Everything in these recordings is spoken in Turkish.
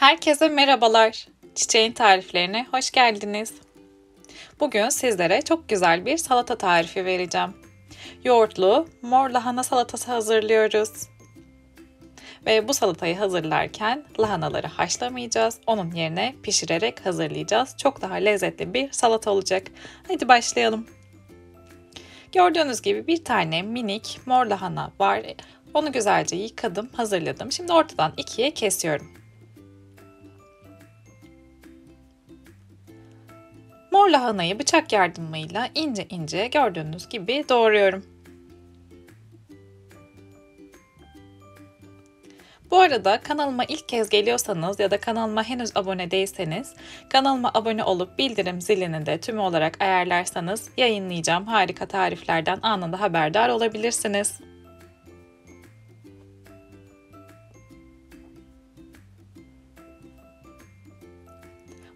Herkese merhabalar. Çiçeğin tariflerine hoş geldiniz. Bugün sizlere çok güzel bir salata tarifi vereceğim. Yoğurtlu mor lahana salatası hazırlıyoruz. Ve bu salatayı hazırlarken lahanaları haşlamayacağız. Onun yerine pişirerek hazırlayacağız. Çok daha lezzetli bir salata olacak. Hadi başlayalım. Gördüğünüz gibi bir tane minik mor lahana var. Onu güzelce yıkadım, hazırladım. Şimdi ortadan ikiye kesiyorum. Mor lahanayı bıçak yardımıyla ince ince gördüğünüz gibi doğruyorum. Bu arada kanalıma ilk kez geliyorsanız ya da kanalıma henüz abone değilseniz kanalıma abone olup bildirim zilini de tümü olarak ayarlarsanız yayınlayacağım harika tariflerden anında haberdar olabilirsiniz.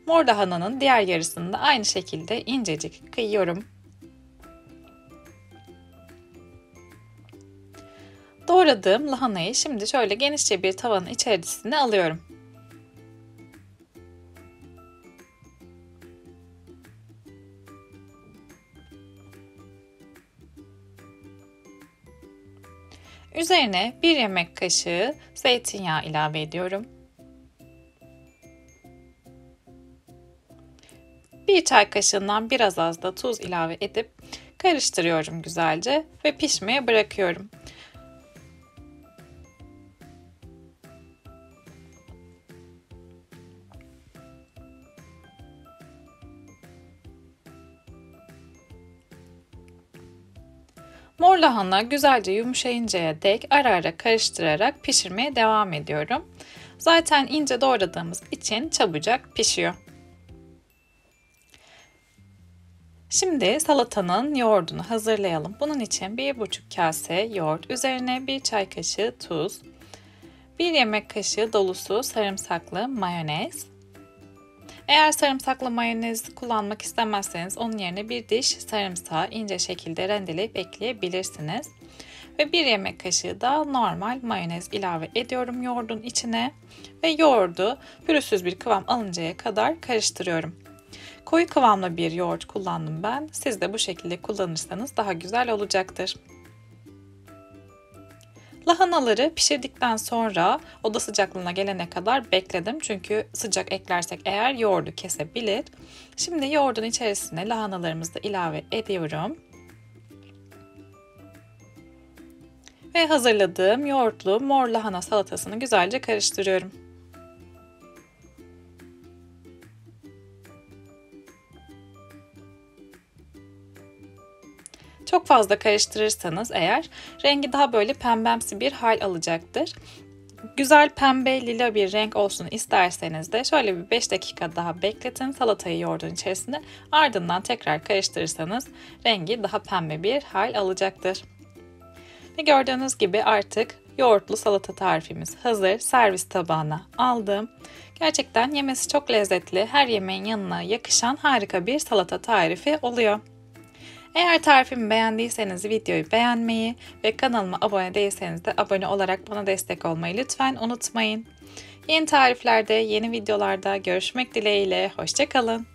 Mor lahananın diğer yarısını da aynı şekilde incecik kıyıyorum. Doğradığım lahanayı şimdi şöyle genişçe bir tavanın içerisine alıyorum. Üzerine 1 yemek kaşığı zeytinyağı ilave ediyorum. 1 çay kaşığından biraz az da tuz ilave edip karıştırıyorum güzelce ve pişmeye bırakıyorum. Mor lahana güzelce yumuşayıncaya dek ara ara karıştırarak pişirmeye devam ediyorum. Zaten ince doğradığımız için çabucak pişiyor. Şimdi salatanın yoğurdunu hazırlayalım. Bunun için 1,5 kase yoğurt, üzerine 1 çay kaşığı tuz, 1 yemek kaşığı dolusu sarımsaklı mayonez. Eğer sarımsaklı mayonez kullanmak istemezseniz onun yerine bir diş sarımsağı ince şekilde rendeleyip ekleyebilirsiniz. Ve 1 yemek kaşığı da normal mayonez ilave ediyorum yoğurdun içine ve yoğurdu pürüzsüz bir kıvam alıncaya kadar karıştırıyorum. Koyu kıvamlı bir yoğurt kullandım ben. Siz de bu şekilde kullanırsanız daha güzel olacaktır. Lahanaları pişirdikten sonra oda sıcaklığına gelene kadar bekledim. Çünkü sıcak eklersek eğer yoğurdu kesebilir. Şimdi yoğurdun içerisine lahanalarımızı da ilave ediyorum. Ve hazırladığım yoğurtlu mor lahana salatasını güzelce karıştırıyorum. Çok fazla karıştırırsanız eğer rengi daha böyle pembemsi bir hal alacaktır. Güzel pembe lila bir renk olsun isterseniz de şöyle bir 5 dakika daha bekletin salatayı yoğurdun içerisine. Ardından tekrar karıştırırsanız rengi daha pembe bir hal alacaktır. Ve gördüğünüz gibi artık yoğurtlu salata tarifimiz hazır. Servis tabağına aldım. Gerçekten yemesi çok lezzetli, her yemeğin yanına yakışan harika bir salata tarifi oluyor. Eğer tarifimi beğendiyseniz videoyu beğenmeyi ve kanalıma abone değilseniz de abone olarak bana destek olmayı lütfen unutmayın. Yeni tariflerde, yeni videolarda görüşmek dileğiyle. Hoşça kalın.